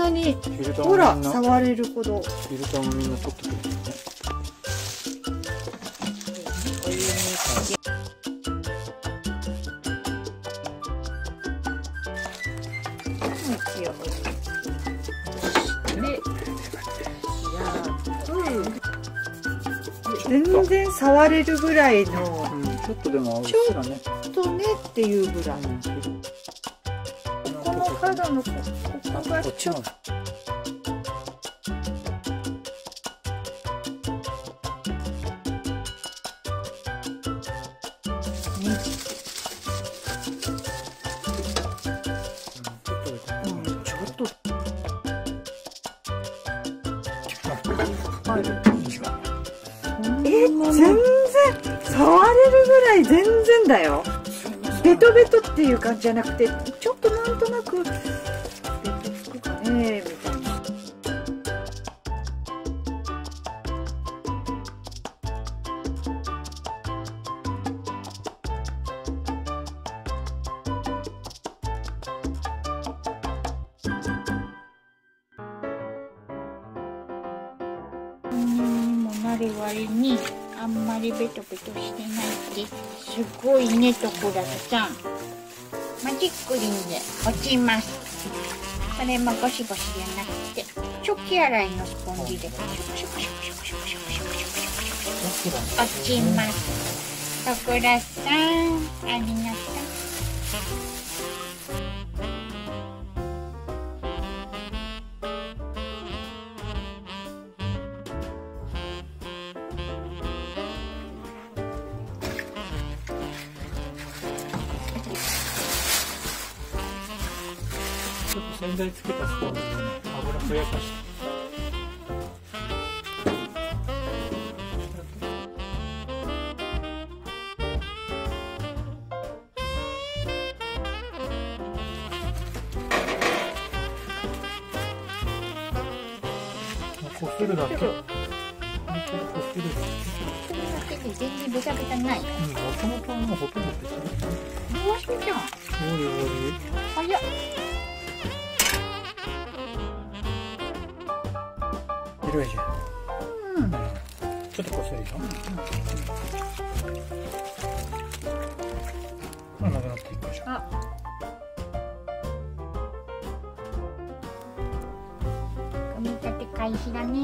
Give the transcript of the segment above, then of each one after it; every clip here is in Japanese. なにほら触れるほど。フィルターもみんな取ってくるんですね。全然触れるぐらいの、ちょっとでもちょっとねっていうぐらい。この角のここがちょっと。全然触れるぐらい全然だよ。ベトベトっていう感じじゃなくて、ちょっとなんとなくベトつくかねみたいな。もなる割に。あんまりベトベトしてないってすごいね、とくらすさん。マジックリンで落ちます。これもゴシゴシじゃなくてチョキ洗いのスポンジで落ちます。とくらすさん、ありがとう。ちょっと洗剤つけたスポンジで油ふやかして。こするだけ。こするだけで全然ベタベタない。もともともうほとんどベタベタ。どうしてじゃん。早っ。広いじゃん、うん、ちょっとこするでしょ、うんうん、もうなくなっていくじゃん。組み立て開始だね。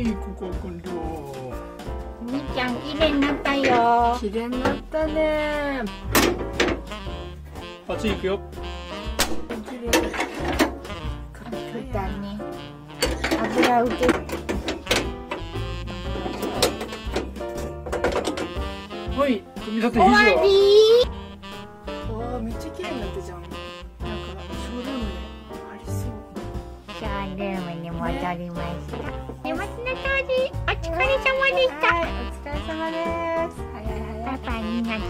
ここ今度お兄ちゃん綺麗になったよ。綺麗になったね。パチンいくよ。綺麗だね。油受けはい、組み立て終わり。わあ、めっちゃ綺麗になったじゃん。なんかショールームありそう。ショールームに戻りました、ね。お待ちの通り、お疲れ様でした。お疲れ様です。パパになった。